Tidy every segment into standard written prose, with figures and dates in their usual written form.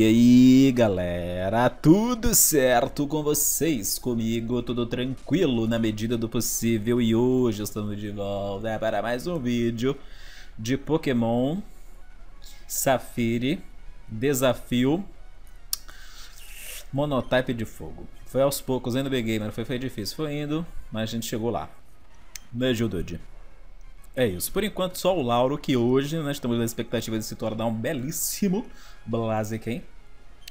E aí galera, tudo certo com vocês? Comigo tudo tranquilo na medida do possível e hoje estamos de volta para mais um vídeo de Pokémon Sapphire Desafio Monotype de Fogo. Foi aos poucos, hein, no Big Gamer, foi difícil, foi indo, mas a gente chegou lá. Né, Geodude? É isso, por enquanto só o Lauro, que hoje nós estamos na expectativa de se tornar um belíssimo Blaziken.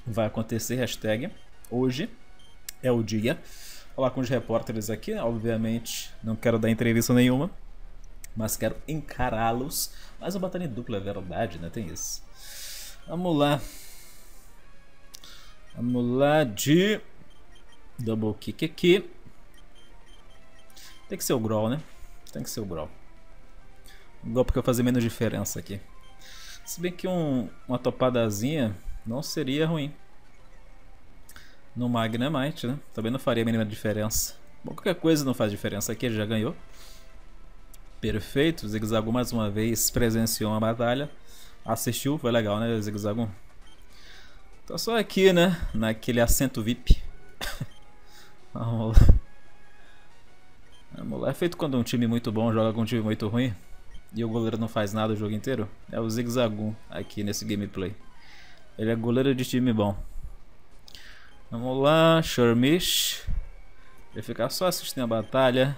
Vai acontecer, hashtag, hoje é o dia. Falar com os repórteres aqui, obviamente não quero dar entrevista nenhuma, mas quero encará-los. Mas uma batalha em dupla, é verdade, né? Tem isso. Vamos lá. Vamos lá de Double Kick aqui. Tem que ser o Growl, né? Tem que ser o Growl. Golpe que vai fazer menos diferença aqui. Se bem que uma topadazinha não seria ruim. No Magnemite, né? Também não faria a mínima diferença. Bom, qualquer coisa não faz diferença aqui, ele já ganhou. Perfeito, o Zigzagoon mais uma vez presenciou uma batalha. Assistiu, foi legal, né, Zigzagoon? Tá só aqui, né? Naquele assento VIP. Vamos lá. Vamos lá, é feito quando um time muito bom joga com um time muito ruim. E o goleiro não faz nada o jogo inteiro? É o Zigzagoon aqui nesse gameplay. Ele é goleiro de time bom. Vamos lá, Shormish. Vai ficar só assistindo a batalha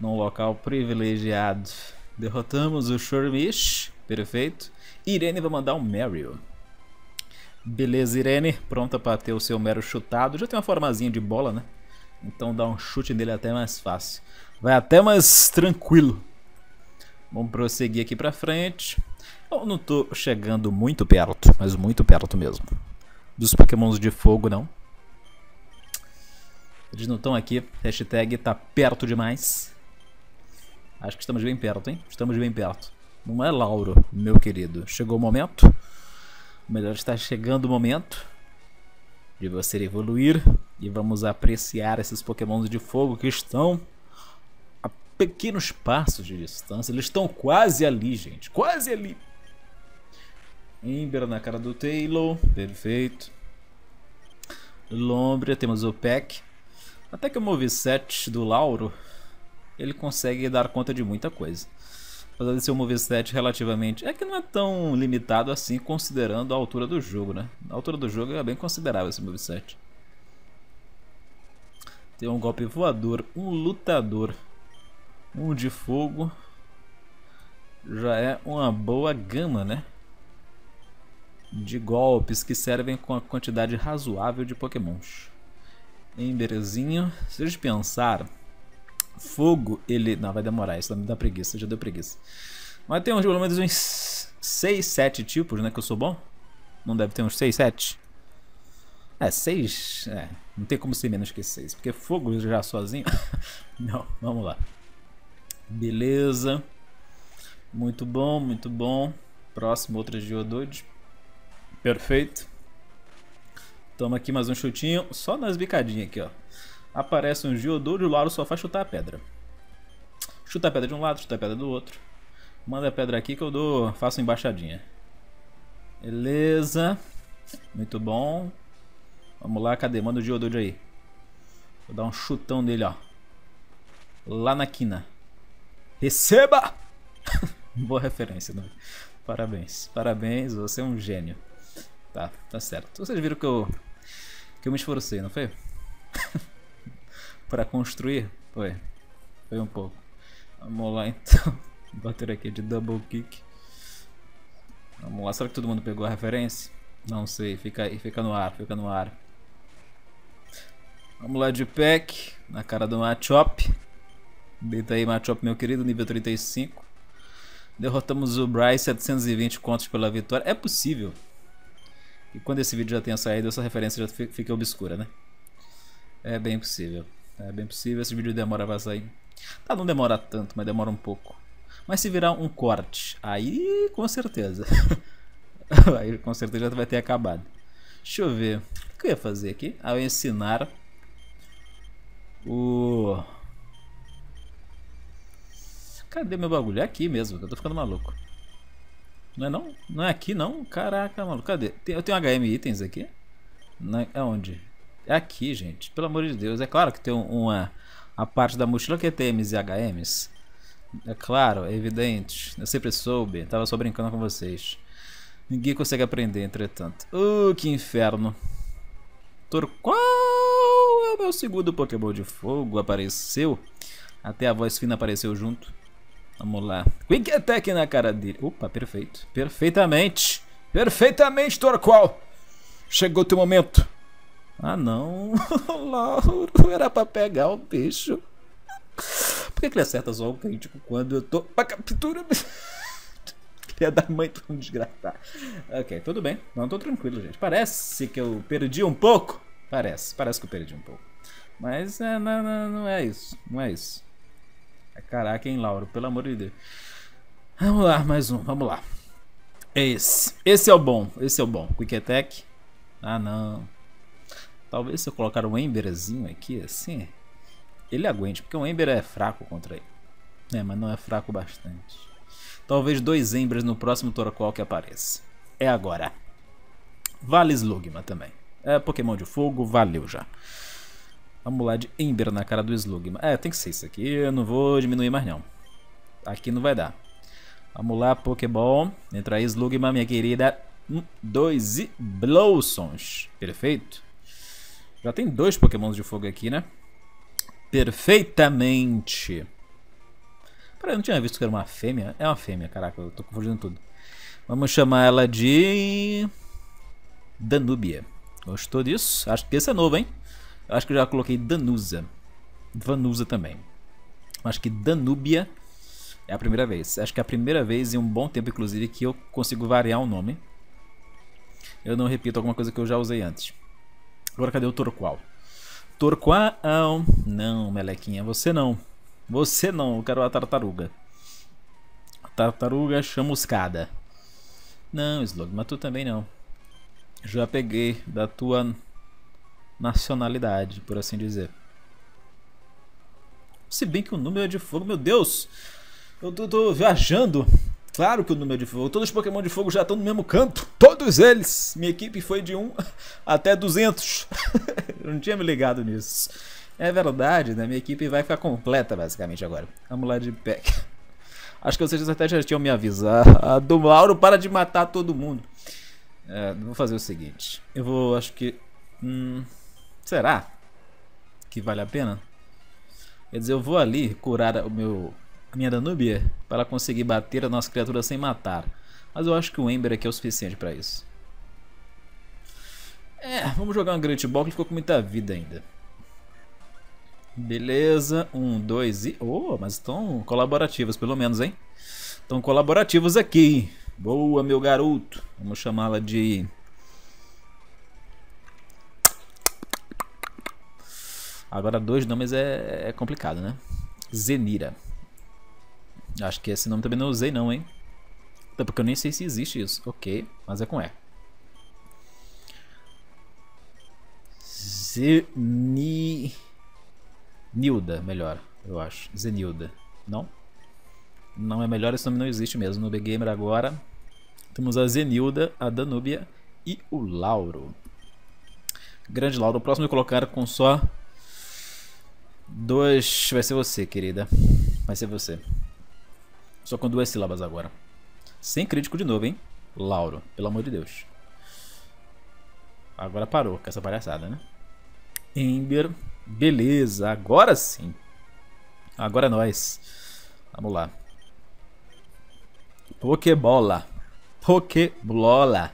num local privilegiado. Derrotamos o Shormish. Perfeito. Irene vai mandar um Meryl. Beleza, Irene. Pronta para ter o seu Meryl chutado. Já tem uma formazinha de bola, né? Então dá um chute nele até mais fácil. Vai até mais tranquilo. Vamos prosseguir aqui pra frente. Eu não tô chegando muito perto, mas muito perto mesmo, dos Pokémons de fogo, não. Eles não estão aqui. Hashtag tá perto demais. Acho que estamos bem perto, hein? Estamos bem perto. Não é, Lauro, meu querido? Chegou o momento. Melhor está chegando o momento de você evoluir. E vamos apreciar esses Pokémons de fogo que estão pequenos passos de distância. Eles estão quase ali, gente. Quase ali. Ember na cara do Taylor. Perfeito. Lombre. Temos o Pack. Até que o moveset do Lauro, ele consegue dar conta de muita coisa. Apesar de ser um moveset relativamente... É que não é tão limitado assim, considerando a altura do jogo, né? A altura do jogo é bem considerável esse moveset. Tem um golpe voador, um lutador, um de fogo. Já é uma boa gama, né, de golpes que servem com a quantidade razoável de Pokémons. Emberzinho. Se vocês pensarem, fogo, ele... Não, vai demorar, isso me dá preguiça, já deu preguiça. Mas tem uns, pelo menos uns 6, 7 tipos, né, que eu sou bom. Não deve ter uns 6, 7? É, 6, é, não tem como ser menos que 6, porque fogo já sozinho. Não, vamos lá. Beleza. Muito bom, muito bom. Próximo, outra Geodude. Perfeito. Toma aqui mais um chutinho. Só nas bicadinhas aqui, ó. Aparece um Geodude e o Lauro só faz chutar a pedra. Chuta a pedra de um lado, chuta a pedra do outro. Manda a pedra aqui que eu dou, faço embaixadinha. Beleza. Muito bom. Vamos lá, cadê? Manda o Geodude aí. Vou dar um chutão nele, ó. Lá na quina. Receba! Boa referência, não? Parabéns, parabéns, você é um gênio. Tá, tá certo. Vocês viram que eu me esforcei, não foi? Pra construir? Foi. Foi um pouco. Vamos lá então. Bater aqui de Double Kick. Vamos lá, será que todo mundo pegou a referência? Não sei, fica aí, fica no ar, fica no ar. Vamos lá de Pack, na cara do Machop. Deita aí, Machop, meu querido, nível 35. Derrotamos o Bryce, 720 contos pela vitória. É possível. E quando esse vídeo já tenha saído, essa referência já fica obscura, né? É bem possível. É bem possível, esse vídeo demora pra sair. Tá, não demora tanto, mas demora um pouco. Mas se virar um corte, aí com certeza. Aí com certeza já vai ter acabado. Deixa eu ver. O que eu ia fazer aqui? Ah, eu ia ensinar o... Cadê meu bagulho? É aqui mesmo, eu tô ficando maluco. Não é não? Não é aqui não? Caraca, mano. Cadê? Eu tenho HM itens aqui? Não, é onde? É aqui, gente. Pelo amor de Deus. É claro que tem a parte da mochila que é TMs e HMs. É claro, é evidente. Eu sempre soube. Tava só brincando com vocês. Ninguém consegue aprender, entretanto. Que inferno. Torkoal é o meu segundo Pokéball de fogo. Apareceu. Até a voz fina apareceu junto. Vamos lá. Quick Attack na cara dele. Opa, perfeito. Perfeitamente. Perfeitamente, Torkoal. Chegou o teu momento. Ah, não. Lauro, era pra pegar o bicho. Por que ele acerta só o crítico quando eu tô... pra captura... Filha da mãe, pra não desgraçar. Ok, tudo bem. Não, tô tranquilo, gente. Parece que eu perdi um pouco. Parece que eu perdi um pouco. Mas é, não é isso. Não é isso. Caraca, hein, Lauro? Pelo amor de Deus. Vamos lá, mais um. Vamos lá. É esse. Esse é o bom. Esse é o bom. Quick Attack. Ah, não. Talvez se eu colocar um Emberzinho aqui, assim... ele aguente, porque um Ember é fraco contra ele. É, mas não é fraco bastante. Talvez 2 Embers no próximo Torkoal que apareça. É agora. Vale Slugma também. É Pokémon de fogo, valeu já. Vamos lá de Ember na cara do Slugma. É, tem que ser isso aqui. Eu não vou diminuir mais não. Aqui não vai dar. Vamos lá, Pokéball. Entra aí, Slugma, minha querida. 1, 2 e Blowsons. Perfeito. Já tem 2 Pokémons de fogo aqui, né? Perfeitamente. Peraí, eu não tinha visto que era uma fêmea. É uma fêmea, caraca, eu tô confundindo tudo. Vamos chamar ela de... Danúbia. Gostou disso? Acho que esse é novo, hein? Eu acho que eu já coloquei Danusa. Vanusa também. Acho que Danúbia é a primeira vez. Acho que é a primeira vez em um bom tempo, inclusive, que eu consigo variar o nome. Eu não repito alguma coisa que eu já usei antes. Agora cadê o Torkoal? Torkoal, não, melequinha, você não, eu quero a tartaruga. Tartaruga chamuscada. Não, Slug, mas tu também não. Já peguei da tua nacionalidade, por assim dizer. Se bem que o número é de fogo, meu Deus, eu tô viajando. Claro que o número de fogo, todos os Pokémon de fogo já estão no mesmo canto, todos eles. Minha equipe foi de 1 até 200. Eu não tinha me ligado nisso. É verdade, né? Minha equipe vai ficar completa basicamente agora. Vamos lá de pack. Acho que vocês até já tinham me avisado. Do Mauro, para de matar todo mundo. É, vou fazer o seguinte. Eu vou, acho que... será que vale a pena? Quer dizer, eu vou ali curar a minha Danúbia para conseguir bater a nossa criatura sem matar. Mas eu acho que o Ember aqui é o suficiente para isso. É, vamos jogar um Great Ball que ficou com muita vida ainda. Beleza, 1, 2 e... Oh, mas estão colaborativos pelo menos, hein? Estão colaborativos aqui. Boa, meu garoto. Vamos chamá-la de... Agora 2 nomes é complicado, né? Zenira. Acho que esse nome também não usei não, hein? Até porque eu nem sei se existe isso. Ok, mas é com E. Zenilda, melhor, eu acho. Zenilda, não? Não é melhor, esse nome não existe mesmo. No BGamer agora, temos a Zenilda, a Danúbia e o Lauro. Grande Lauro, o próximo eu colocar com só 2... Vai ser você, querida. Vai ser você. Só com 2 sílabas agora. Sem crítico de novo, hein? Lauro, pelo amor de Deus. Agora parou com essa palhaçada, né? Ember. Beleza, agora sim. Agora é nóis. Vamos lá. Pokébola. Pokébola.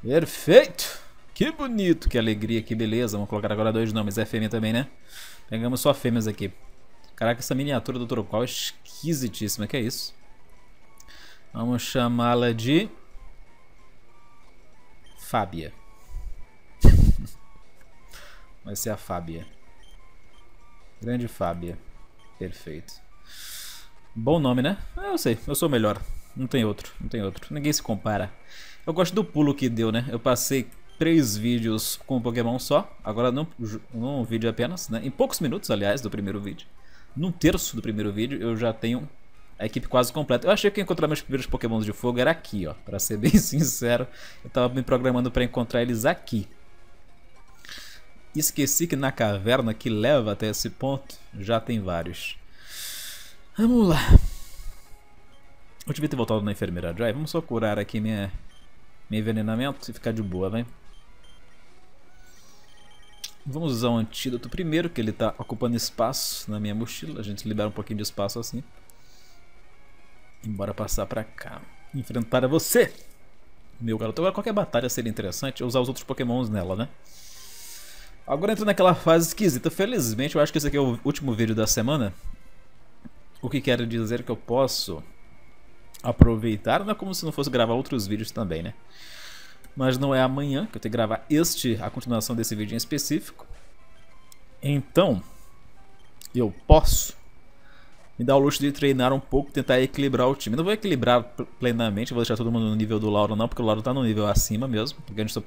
Perfeito. Que bonito, que alegria, que beleza. Vamos colocar agora 2 nomes. É fêmea também, né? Pegamos só fêmeas aqui. Caraca, essa miniatura do Torkoal é esquisitíssima. Que é isso? Vamos chamá-la de... Fábia. Vai ser a Fábia. Grande Fábia. Perfeito. Bom nome, né? Ah, eu sei, eu sou o melhor. Não tem outro, não tem outro. Ninguém se compara. Eu gosto do pulo que deu, né? Eu passei 3 vídeos com um Pokémon só. Agora num vídeo apenas, né? Em poucos minutos, aliás, do primeiro vídeo. Num terço do primeiro vídeo eu já tenho a equipe quase completa. Eu achei que encontrar meus primeiros Pokémons de fogo era aqui, ó. Pra ser bem sincero, eu tava me programando pra encontrar eles aqui. Esqueci que na caverna que leva até esse ponto já tem vários. Vamos lá. Eu devia ter voltado na enfermeira Joy. Vamos só curar aqui meu envenenamento e ficar de boa, vem. Vamos usar o antídoto primeiro, que ele está ocupando espaço na minha mochila. A gente libera um pouquinho de espaço assim. E bora passar pra cá. Enfrentar a você, meu garoto. Agora qualquer batalha seria interessante usar os outros Pokémons nela, né? Agora entra naquela fase esquisita. Felizmente, eu acho que esse aqui é o último vídeo da semana. O que quero dizer que eu posso aproveitar. Não é como se não fosse gravar outros vídeos também, né? Mas não é amanhã que eu tenho que gravar a continuação desse vídeo em específico. Então, eu posso me dar o luxo de treinar um pouco, tentar equilibrar o time. Não vou equilibrar plenamente, vou deixar todo mundo no nível do Lauro não, porque o Lauro está no nível acima mesmo. Porque a gente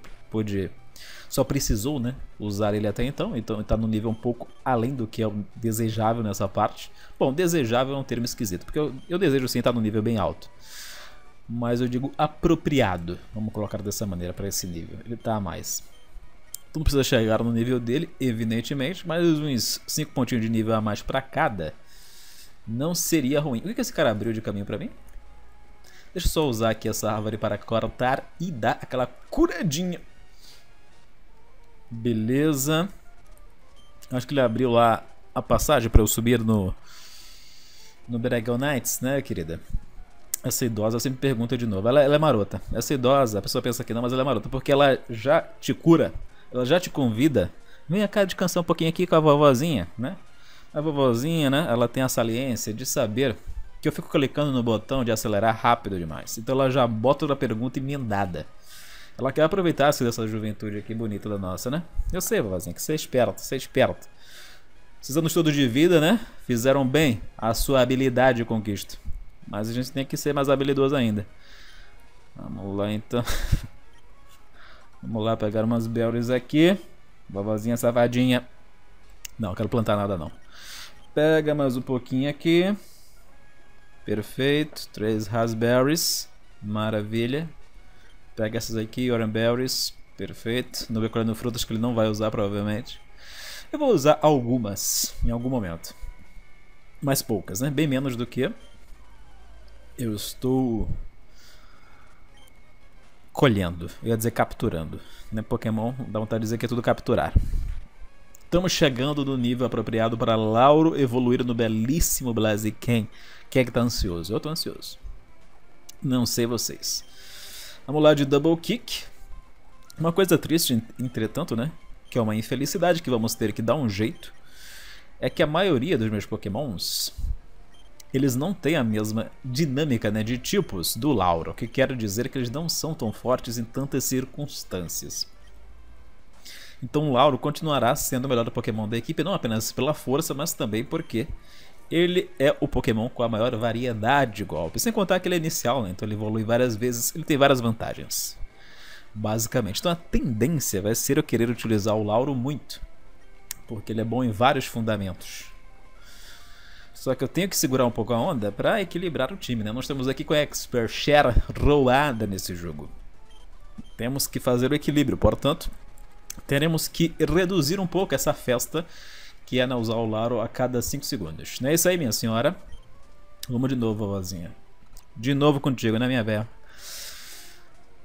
só precisou, né, usar ele até então. Então está no nível um pouco além do que é o desejável nessa parte. Bom, desejável é um termo esquisito, porque eu desejo sim estar no nível bem alto. Mas eu digo apropriado. Vamos colocar dessa maneira para esse nível. Ele tá a mais. Tu não precisa chegar no nível dele, evidentemente. Mas uns 5 pontinhos de nível a mais para cada não seria ruim. O que esse cara abriu de caminho para mim? Deixa eu só usar aqui essa árvore para cortar e dar aquela curadinha. Beleza. Acho que ele abriu lá a passagem para eu subir no Dragon Knights, né, querida? Essa idosa, eu sempre pergunto de novo, ela é marota. Essa idosa, a pessoa pensa que não, mas ela é marota, porque ela já te cura, ela já te convida. Vem cá descansar um pouquinho aqui com a vovozinha, né? A vovozinha, né? Ela tem a saliência de saber que eu fico clicando no botão de acelerar rápido demais. Então ela já bota uma pergunta emendada. Ela quer aproveitar-se dessa juventude aqui bonita da nossa, né? Eu sei, vovozinha, que você é esperto, você é esperto. Esses anos todos de vida, né? Fizeram bem a sua habilidade de conquista. Mas a gente tem que ser mais habilidoso ainda. Vamos lá então. Vamos lá pegar umas berries aqui. Vovozinha safadinha. Não, não quero plantar nada não. Pega mais um pouquinho aqui. Perfeito. 3 raspberries. Maravilha. Pega essas aqui, oranberries. Perfeito. Não vou colhendo frutas que ele não vai usar provavelmente. Eu vou usar algumas em algum momento. Mas poucas, né? Bem menos do que eu estou colhendo, eu ia dizer capturando, né? Pokémon dá vontade de dizer que é tudo capturar. Estamos chegando no nível apropriado para Lauro evoluir no belíssimo Blaziken. Quem é que está ansioso? Eu estou ansioso. Não sei vocês. Vamos lá de Double Kick. Uma coisa triste, entretanto, né? Que é uma infelicidade que vamos ter que dar um jeito. É que a maioria dos meus Pokémons, eles não têm a mesma dinâmica, né, de tipos do Lauro, que quer dizer que eles não são tão fortes em tantas circunstâncias. Então o Lauro continuará sendo o melhor Pokémon da equipe, não apenas pela força, mas também porque ele é o Pokémon com a maior variedade de golpes. Sem contar que ele é inicial, né, então ele evolui várias vezes, ele tem várias vantagens, basicamente. Então a tendência vai ser eu querer utilizar o Lauro muito, porque ele é bom em vários fundamentos. Só que eu tenho que segurar um pouco a onda para equilibrar o time, né? Nós estamos aqui com a Exp. Share rolada nesse jogo. Temos que fazer o equilíbrio, portanto, teremos que reduzir um pouco essa festa que é usar o Lauro a cada 5 segundos. Não é isso aí, minha senhora? Vamos de novo, vovozinha. De novo contigo, né, minha velha?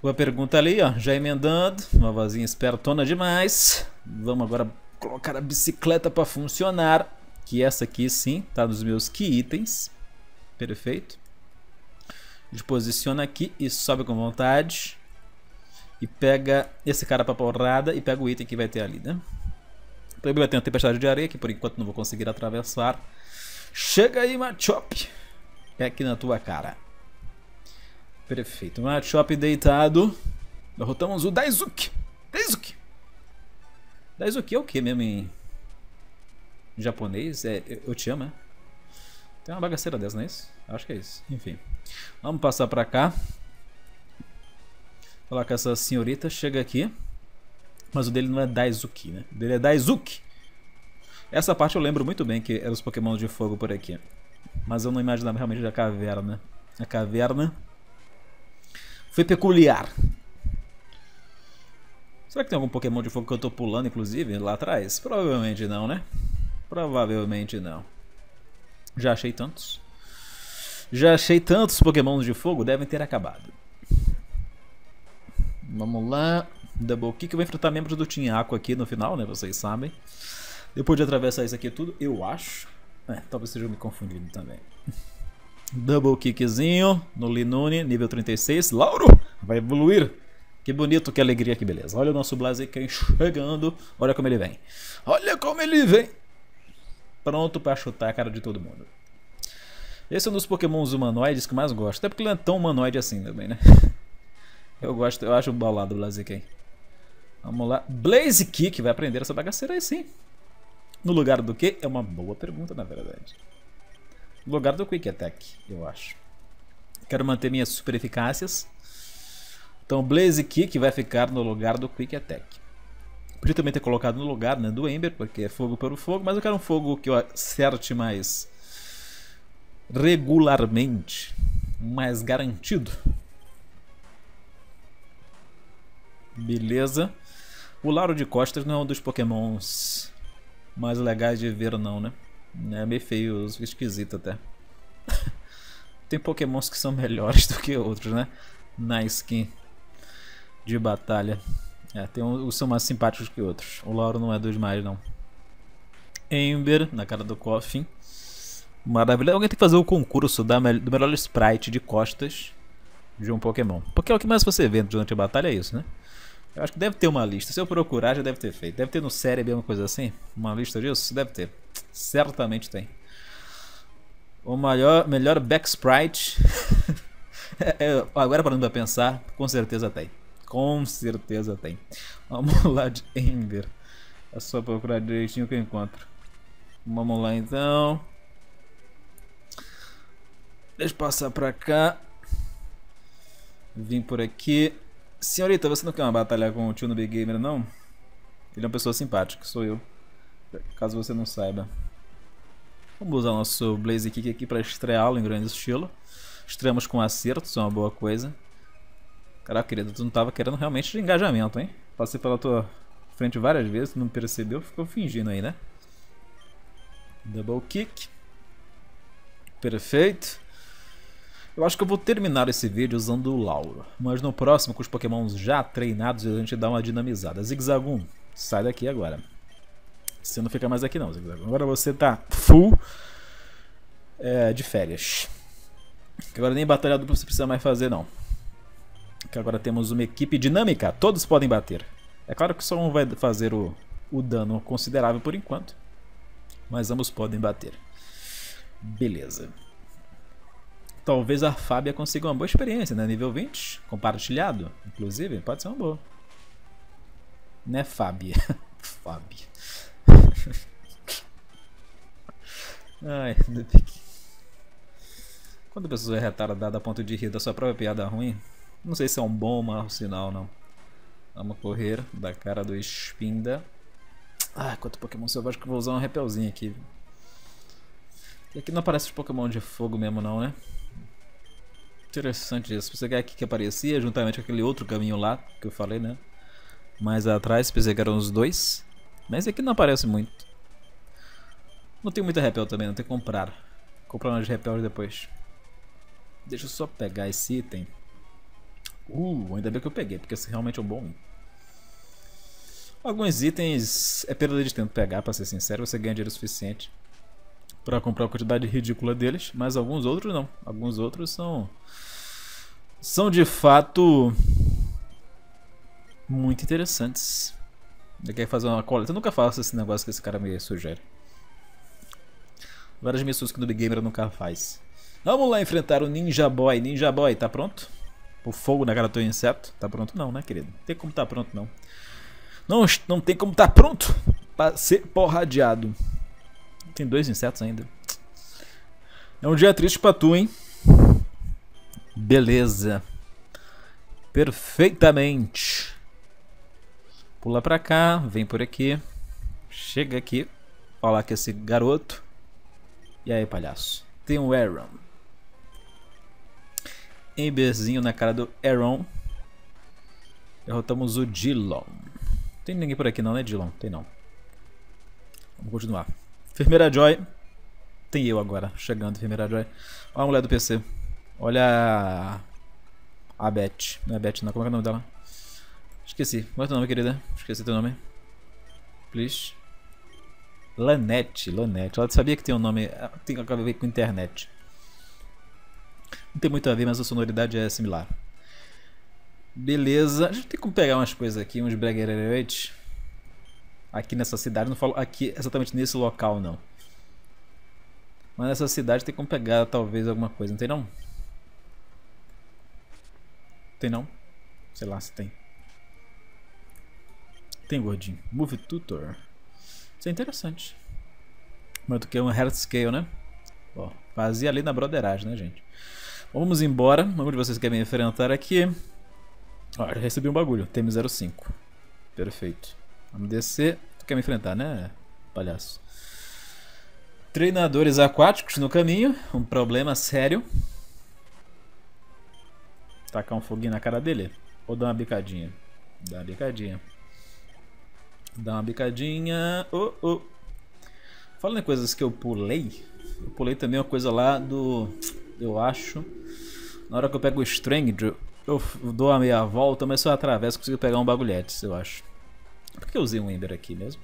Boa pergunta ali, ó. Já emendando. Vovozinha espertona demais. Vamos agora colocar a bicicleta para funcionar. Que essa aqui sim, tá nos meus que itens. Perfeito. Posiciona aqui e sobe com vontade. E pega esse cara pra porrada e pega o item que vai ter ali, né? Também vai ter uma tempestade de areia que por enquanto não vou conseguir atravessar. Chega aí, Machop. É aqui na tua cara. Perfeito. Machop deitado. Derrotamos o Daisuke. Daisuke. Daisuke é o que mesmo em japonês, é eu te amo, é? Tem uma bagaceira dessa, não é isso? Acho que é isso, enfim. Vamos passar pra cá. Falar com essa senhorita, chega aqui. Mas o dele não é Daisuke, né? O dele é Daisuke. Essa parte eu lembro muito bem que eram os Pokémon de fogo por aqui. Mas eu não imaginava realmente a caverna. A caverna foi peculiar. Será que tem algum Pokémon de fogo que eu tô pulando, inclusive, lá atrás? Provavelmente não, né? Provavelmente não. Já achei tantos. Já achei tantos Pokémons de fogo, devem ter acabado. Vamos lá. Double Kick. Eu vou enfrentar membros do Team Aqua aqui no final, né? Vocês sabem. Depois de atravessar isso aqui tudo, eu acho. É, talvez seja me confundindo também. Double Kickzinho no Linoone, nível 36. Lauro vai evoluir. Que bonito, que alegria, que beleza. Olha o nosso Blaziken chegando. Olha como ele vem. Olha como ele vem. Pronto pra chutar a cara de todo mundo. Esse é um dos Pokémons humanoides que eu mais gosto. Até porque ele não é tão humanoide assim também, né? Eu gosto, eu acho balado o Blaziken. Vamos lá. Blaze Kick vai aprender essa bagaceira aí sim. No lugar do que? É uma boa pergunta, na verdade. No lugar do Quick Attack, eu acho. Quero manter minhas super eficácias. Então, Blaze Kick vai ficar no lugar do Quick Attack. Podia também ter colocado no lugar, né, do Ember, porque é fogo pelo fogo, mas eu quero um fogo que eu acerte mais regularmente, mais garantido. Beleza. O Lauro de Costas não é um dos Pokémons mais legais de ver, não, né? É meio feio, esquisito até. Tem Pokémons que são melhores do que outros, né? Na skin de batalha. É, tem uns são mais simpáticos que outros. O Lauro não é dos mais, não. Ember, na cara do Koffing. Maravilha. Alguém tem que fazer o concurso do melhor sprite de costas de um Pokémon. Porque é o que mais você vê durante a batalha, é isso, né? Eu acho que deve ter uma lista. Se eu procurar, já deve ter feito. Deve ter no cérebro alguma coisa assim? Uma lista disso? Deve ter. Certamente tem. O melhor back sprite. Agora parando pra pensar, com certeza tem. Com certeza tem. Vamos lá de Ember. É só procurar direitinho que eu encontro. Vamos lá então. Deixa eu passar pra cá. Vim por aqui. Senhorita, você não quer uma batalha com o tio no Big Gamer, não? Ele é uma pessoa simpática, sou eu. Caso você não saiba. Vamos usar nosso Blaze Kick aqui pra estreá-lo em grande estilo. Estreamos com acerto, isso é uma boa coisa. Caraca, querido, tu não tava querendo realmente de engajamento, hein? Passei pela tua frente várias vezes, tu não percebeu, ficou fingindo aí, né? Double Kick. Perfeito. Eu acho que eu vou terminar esse vídeo usando o Lauro, mas no próximo, com os Pokémons já treinados, a gente dá uma dinamizada. Zigzagoon, sai daqui agora. Você não fica mais aqui não, Zigzagoon. Agora você tá full de férias. Agora nem batalha dupla você precisa mais fazer não. Porque agora temos uma equipe dinâmica, todos podem bater. É claro que só um vai fazer o dano considerável por enquanto, mas ambos podem bater. Beleza. Talvez a Fábia consiga uma boa experiência, né? Nível 20, compartilhado, inclusive, pode ser uma boa. Né, Fábia? Fábia. Ai, quando a pessoa é retardada a ponto de rir da sua própria piada ruim, não sei se é um bom ou mau sinal, não. Vamos correr da cara do Spinda. Ah, quanto Pokémon selvagem que eu vou usar um repelzinho aqui. E aqui não aparece os Pokémon de fogo mesmo, não, né? Interessante isso. Pensei que era aqui que aparecia, juntamente com aquele outro caminho lá que eu falei, né? Mais atrás, pensei que eram os dois. Mas aqui não aparece muito. Não tem muita repel também, não tem que comprar. Vou comprar umas repel depois. Deixa eu só pegar esse item. Ainda bem que eu peguei, porque esse realmente é um bom. Alguns itens é perda de tempo pegar, pra ser sincero. Você ganha dinheiro suficiente para comprar a quantidade ridícula deles, mas alguns outros não. Alguns outros são de fato muito interessantes. Eu quero fazer uma coleta. Eu nunca faço esse negócio que esse cara me sugere. Várias missões que o Big Gamer nunca faz. Vamos lá enfrentar o Ninja Boy. Ninja Boy, tá pronto? O fogo na cara do inseto. Tá pronto não, né, querido? Não tem como tá pronto não. Não tem como tá pronto para ser porradeado. Tem dois insetos ainda. É um dia triste pra tu, hein? Beleza. Perfeitamente. Pula pra cá. Vem por aqui. Chega aqui. Fala com esse garoto. E aí, palhaço. Tem o Aron. Emberzinho na cara do Aron. Derrotamos o Dillon. Tem ninguém por aqui não, né, Dillon? Tem não. Vamos continuar. Enfermeira Joy. Tem eu agora, chegando, Enfermeira Joy. Olha a mulher do PC. Olha a Beth. Não é Beth não, como é o nome dela? Esqueci. Qual é o teu nome, querida? Esqueci teu nome. Please. Lanette, Lanette. Ela sabia que tem um nome. Tem que ver com internet. Não tem muito a ver, mas a sonoridade é similar. Beleza. A gente tem como pegar umas coisas aqui, uns bregueretes. Aqui nessa cidade, não falo aqui exatamente nesse local não. Mas nessa cidade tem como pegar talvez alguma coisa, não tem não? Tem não? Sei lá se tem. Tem, gordinho. Move Tutor. Isso é interessante. Mas do que é um Health Scale, né? Ó, fazia ali na broderagem, né, gente? Bom, vamos embora. Algum de vocês quer me enfrentar aqui? Ó, já recebi um bagulho. TM05. Perfeito. Vamos descer. Tu quer me enfrentar, né, palhaço? Treinadores aquáticos no caminho. Um problema sério. Tacar um foguinho na cara dele. Ou dar uma bicadinha? Dá uma bicadinha. Dá uma bicadinha. Oh, oh. Falando em coisas que eu pulei. Eu pulei também uma coisa lá do... Eu acho. Na hora que eu pego o Strange, eu dou a meia volta, mas se eu atravesso, consigo pegar um bagulhete, eu acho. Por que eu usei um Ember aqui mesmo?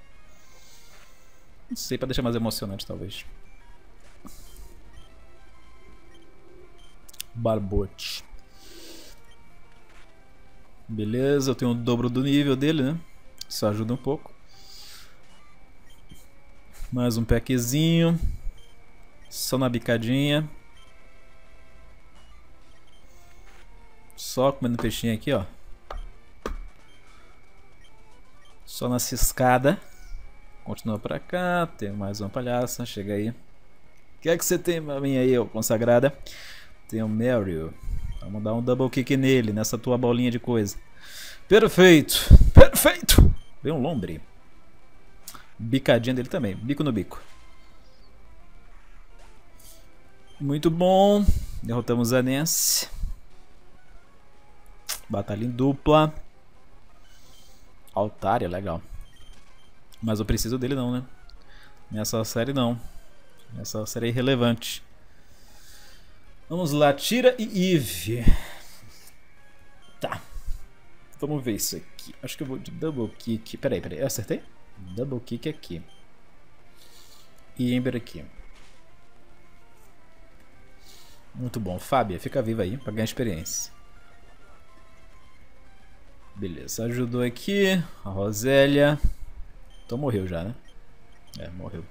Não sei, pra deixar mais emocionante, talvez. Barbote. Beleza, eu tenho o dobro do nível dele, né? Isso ajuda um pouco. Mais um packzinho. Só na bicadinha. Só comendo peixinho aqui, ó. Só na ciscada. Continua pra cá. Tem mais uma palhaça. Chega aí. O que é que você tem pra mim aí, ô consagrada? Tem o Meryl. Vamos dar um double kick nele. Nessa tua bolinha de coisa. Perfeito. Perfeito. Vem um Lombre. Bicadinha dele também. Bico no bico. Muito bom. Derrotamos a Nancy. Batalha em dupla. Altária, legal. Mas eu preciso dele não, né? Nessa série não. Nessa série é irrelevante. Vamos lá, Tira e Eve. Tá. Vamos ver isso aqui. Acho que eu vou de Double Kick. Peraí, peraí. Eu acertei? Double Kick aqui. E Ember aqui. Muito bom. Fábia, fica viva aí pra ganhar experiência. Beleza, ajudou aqui. A Rosélia. Então morreu já, né? É, morreu.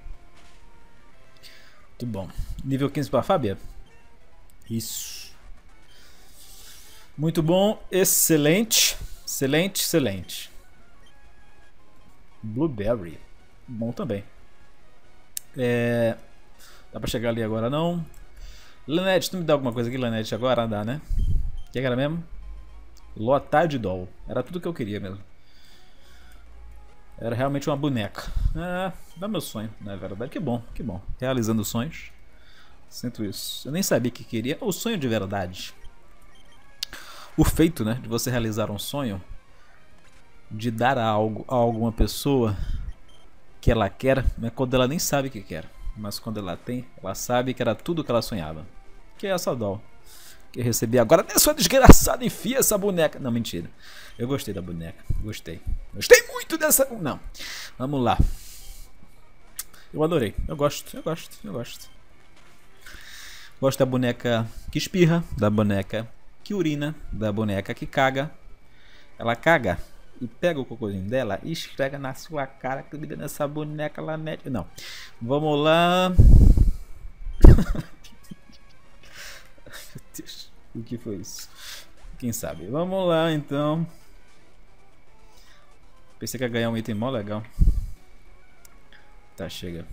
Muito bom. Nível 15 pra Fábia? Isso. Muito bom. Excelente. Excelente, excelente. Blueberry. Bom também. É... Dá pra chegar ali agora não. Lanette, tu me dá alguma coisa aqui, Lanette? Agora dá, né? O que era mesmo? Lotar de doll. Era tudo que eu queria mesmo. Era realmente uma boneca. Ah, dá meu sonho, na verdade. Que bom, que bom. Realizando sonhos. Sinto isso. Eu nem sabia que queria. O sonho de verdade. O feito, né? De você realizar um sonho. De dar algo a alguma pessoa que ela quer, mas quando ela nem sabe que quer. Mas quando ela tem, ela sabe que era tudo que ela sonhava. Que é essa doll. Que eu recebi agora. Né, sua desgraçada, enfia essa boneca. Não, mentira. Eu gostei da boneca. Gostei. Gostei muito dessa... Não. Vamos lá. Eu adorei. Eu gosto. Eu gosto. Eu gosto. Gosto da boneca que espirra, da boneca que urina, da boneca que caga. Ela caga e pega o cocôzinho dela e esfrega na sua cara. Que me dá nessa boneca lá, né? Não. Vamos lá. Meu Deus. O que foi isso? Quem sabe? Vamos lá, então. Pensei que ia ganhar um item mó legal. Tá, chega.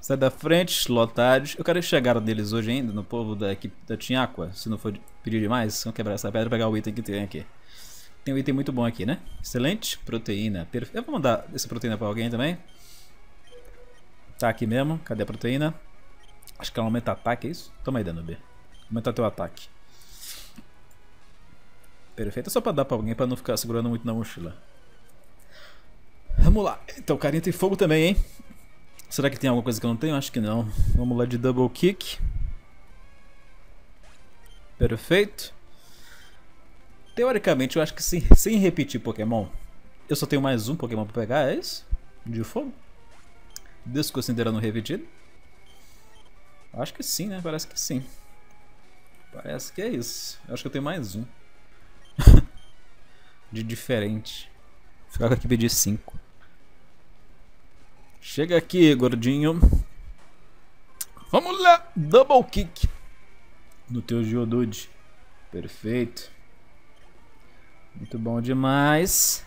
Sai da frente, Lotade. Eu quero chegar deles hoje ainda, no povo da equipe da Tinhaqua. Se não for pedir demais, vamos quebrar essa pedra e pegar o item que tem aqui. Tem um item muito bom aqui, né? Excelente. Proteína. Perfeito. Eu vou mandar essa proteína pra alguém também. Tá aqui mesmo. Cadê a proteína? Acho que ela aumenta ataque, é isso? Toma aí, dano B. Aumenta teu ataque. Perfeito, é só pra dar pra alguém, pra não ficar segurando muito na mochila. Vamos lá. Então o carinha tem fogo também, hein? Será que tem alguma coisa que eu não tenho? Acho que não. Vamos lá de Double Kick. Perfeito. Teoricamente eu acho que sem repetir Pokémon, eu só tenho mais um Pokémon pra pegar, é isso? De fogo? Desconsiderando repetido? Acho que sim, né? Parece que sim. Parece que é isso. Eu acho que eu tenho mais um. De diferente. Ficar com a equipe de 5. Chega aqui, gordinho. Vamos lá! Double Kick no teu Geodude. Perfeito. Muito bom demais.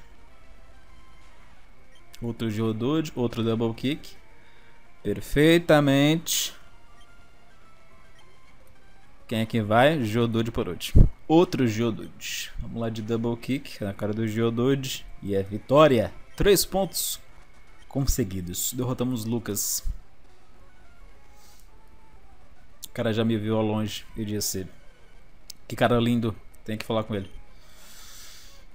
Outro Geodude, outro Double Kick. Perfeitamente. Quem é que vai? Geodude por último. Outro Geodude. Vamos lá de Double Kick na cara do Geodude. E é vitória. 3 pontos conseguidos. Derrotamos Lucas. O cara já me viu ao longe e disse: que cara lindo. Tenho que falar com ele.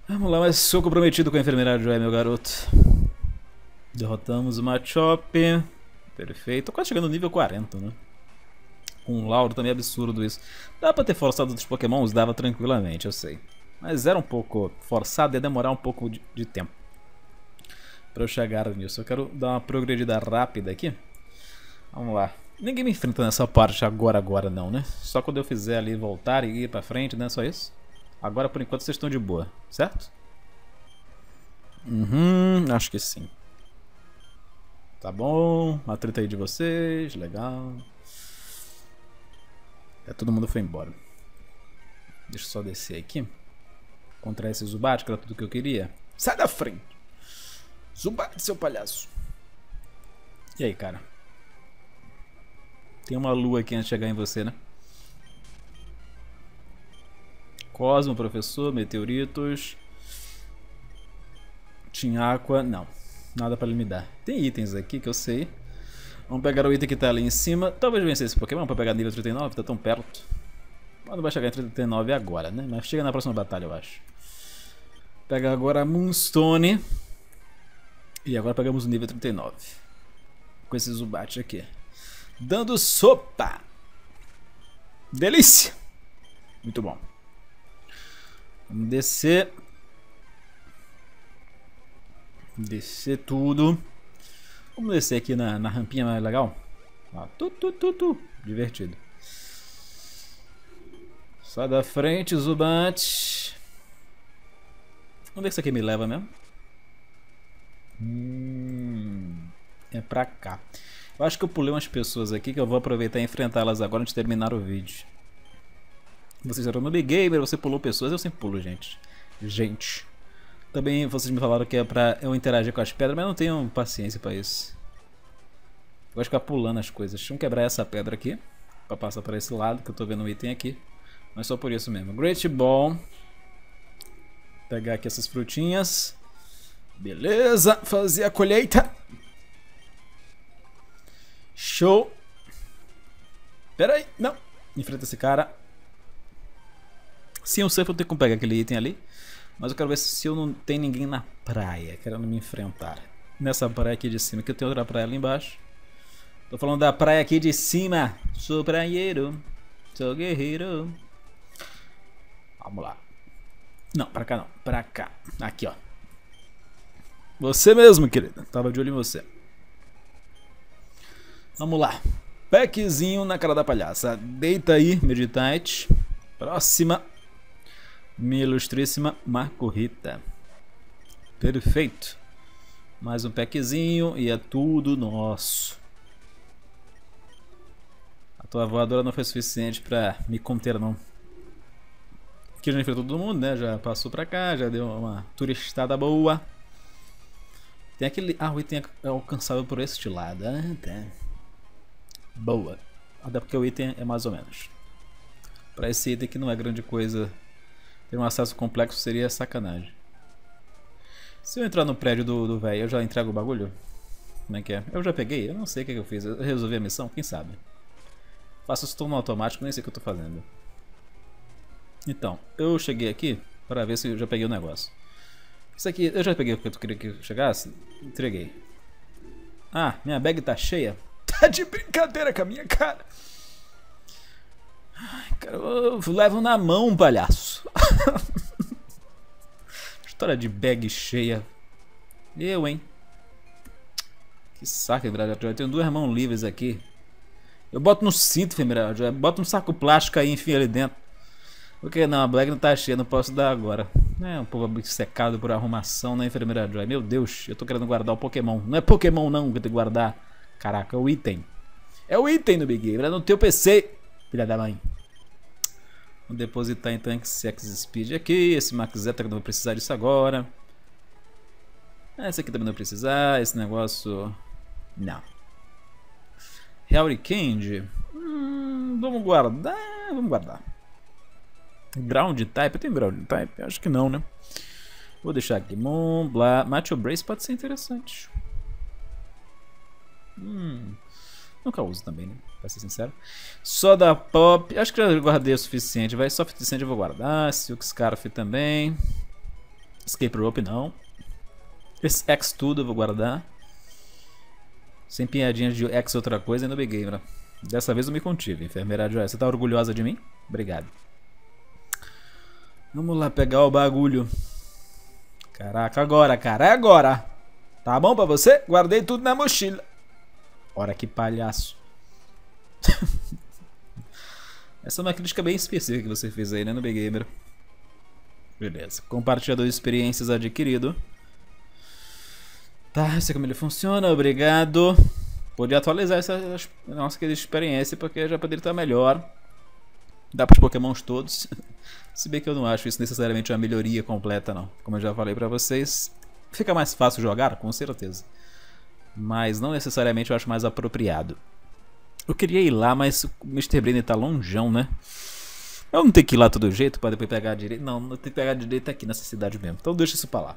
Vamos lá, mas sou comprometido com a enfermeira Joy, meu garoto. Derrotamos o Machop. Perfeito. Tô quase chegando no nível 40, né? Um lauro também é absurdo isso. Dá pra ter forçado outros Pokémons? Dava tranquilamente, eu sei. Mas era um pouco forçado e ia demorar um pouco de tempo pra eu chegar nisso. Eu quero dar uma progredida rápida aqui. Vamos lá. Ninguém me enfrenta nessa parte agora não, né? Só quando eu fizer ali voltar e ir pra frente, né? Só isso. Agora por enquanto vocês estão de boa, certo? Acho que sim. Tá bom. A treta aí de vocês, legal. É, todo mundo foi embora. Deixa eu só descer aqui. Contra esse Zubat, que era tudo que eu queria. Sai da frente, Zubat, seu palhaço. E aí, cara? Tem uma lua aqui antes de chegar em você, né? Cosmo, professor, meteoritos. Tinha água. Não, nada pra ele me dar. Tem itens aqui que eu sei. Vamos pegar o item que tá ali em cima. Talvez vencer esse Pokémon pra pegar nível 39, tá tão perto. Mas não vai chegar em 39 agora, né? Mas chega na próxima batalha, eu acho. Pega agora a Moonstone. E agora pegamos o nível 39. Com esse Zubat aqui. Dando sopa! Delícia! Muito bom. Vamos descer. Descer tudo. Vamos descer aqui na rampinha mais legal. Ó, divertido. Sai da frente, Zubat. Onde é que isso aqui me leva mesmo? É pra cá. Eu acho que eu pulei umas pessoas aqui que eu vou aproveitar e enfrentá-las agora antes de terminar o vídeo. Vocês eram noob gamer, você pulou pessoas, eu sempre pulo, gente. Também vocês me falaram que é pra eu interagir com as pedras, mas eu não tenho paciência pra isso. Eu gosto de ficar pulando as coisas. Deixa eu quebrar essa pedra aqui, pra passar pra esse lado, que eu tô vendo um item aqui. Mas só por isso mesmo. Great Ball. Pegar aqui essas frutinhas. Beleza, fazer a colheita. Show. Pera aí, não. Enfrenta esse cara. Sim, eu sei que eu tenho que pegar aquele item ali. Mas eu quero ver se eu não tenho ninguém na praia querendo me enfrentar. Nessa praia aqui de cima, que eu tenho outra praia ali embaixo. Tô falando da praia aqui de cima. Sou praieiro, sou guerreiro. Vamos lá. Não, pra cá não, pra cá. Aqui, ó. Você mesmo, querida. Tava de olho em você. Vamos lá. Packzinho na cara da palhaça. Deita aí, Meditite. Próxima. Minha ilustríssima Marco Rita. Perfeito. Mais um packzinho e é tudo nosso. A tua voadora não foi suficiente pra me conter, não. Aqui já enfrentou todo mundo, né? Já passou pra cá, já deu uma turistada boa. Tem aquele... Ah, o item é alcançável por este lado, né? Tá. Boa. Até porque o item é mais ou menos. Pra esse item que não é grande coisa... Ter um acesso complexo seria sacanagem. Se eu entrar no prédio do velho, eu já entrego o bagulho? Como é que é? Eu já peguei? Eu não sei o que eu fiz. Eu resolvi a missão? Quem sabe? Faço os turnos automáticos, nem sei o que eu tô fazendo. Então, eu cheguei aqui para ver se eu já peguei o negócio. Isso aqui, eu já peguei o que eu queria que chegasse? Entreguei. Ah, minha bag tá cheia. Tá de brincadeira com a minha cara. Ai, cara, eu levo na mão, palhaço. História de bag cheia. Eu, hein. Que saco, eu tenho duas mãos livres aqui. Eu boto no cinto, Femirajó. Boto um saco plástico aí e enfio ali dentro. Porque não, a bag não tá cheia, não posso dar agora. É um povo secado por arrumação, né, enfermeira Joy? Meu Deus, eu tô querendo guardar o Pokémon. Não é Pokémon não que eu tenho que guardar. Caraca, é o item. É o item do Big Game, é no teu PC, filha da mãe. Vou depositar então esse X-Speed aqui. Esse Max Zeta que eu não vou precisar disso agora. Esse aqui também não vou precisar. Esse negócio... não. Howdy Candy. Vamos guardar, vamos guardar. Ground Type? Eu tenho Ground Type? Acho que não, né? Vou deixar aqui. Monblá. Macho Brace pode ser interessante. Nunca uso também, né? Pra ser sincero. Soda Pop. Acho que já guardei o suficiente. Vai, só o suficiente eu vou guardar. Silk Scarf também. Escape Rope não. Esse X tudo eu vou guardar. Sem piadinhas de X outra coisa e no Big Gamer. Dessa vez eu me contive. Enfermeira Joy, você tá orgulhosa de mim? Obrigado. Vamos lá pegar o bagulho. Caraca, agora, cara, é agora. Tá bom pra você? Guardei tudo na mochila. Ora, que palhaço. Essa é uma crítica bem específica que você fez aí, né, no Big Gamer. Beleza. Compartilhador de experiências adquirido. Tá, eu sei como ele funciona, obrigado. Podia atualizar essa nossa querida experiência, porque já poderia estar melhor. Dá para os Pokémons todos. Se bem que eu não acho isso necessariamente uma melhoria completa, não. Como eu já falei para vocês, fica mais fácil jogar, com certeza. Mas não necessariamente eu acho mais apropriado. Eu queria ir lá, mas o Mr. Brenner tá longeão, né? Eu não tenho que ir lá todo jeito para depois pegar a direita. Não, não tem que pegar a direita aqui nessa cidade mesmo. Então deixa isso para lá.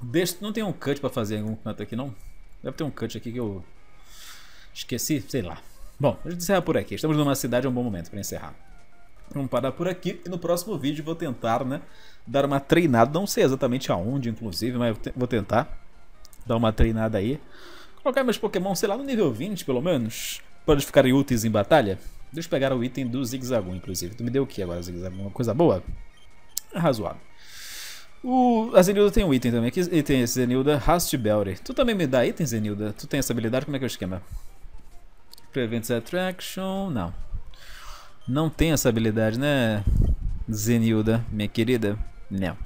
Deixa... não tem um cut para fazer em algum canto aqui, não? Deve ter um cut aqui que eu esqueci, sei lá. Bom, vou encerrar por aqui. Estamos numa cidade, é um bom momento para encerrar. Vamos parar por aqui e no próximo vídeo vou tentar, né, dar uma treinada, não sei exatamente aonde inclusive, mas vou tentar dar uma treinada aí. Colocar meus Pokémon, sei lá, no nível 20 pelo menos, para eles ficarem úteis em batalha. Deixa eu pegar o item do Zigzagoon inclusive. Tu me deu o que agora, Zigzagoon? Uma coisa boa? É razoável. A Zenilda tem um item também, que item Zenilda, Rust Belly. Tu também me dá item, Zenilda? Tu tem essa habilidade, como é que é o esquema? Prevents Attraction, não. Não tem essa habilidade, né, Zenilda, minha querida? Não.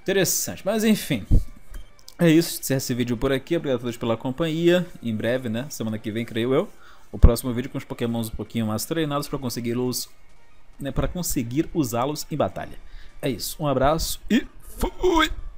Interessante, mas enfim. É isso, encerra esse vídeo por aqui. Obrigado a todos pela companhia. Em breve, né, semana que vem, creio eu, o próximo vídeo com os Pokémons um pouquinho mais treinados para consegui-los, né, para conseguir usá-los em batalha. É isso, um abraço e fui!